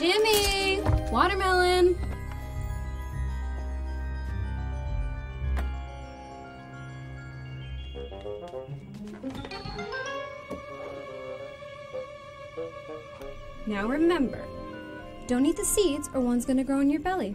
Jimmy, watermelon. Now remember, don't eat the seeds or one's gonna grow in your belly.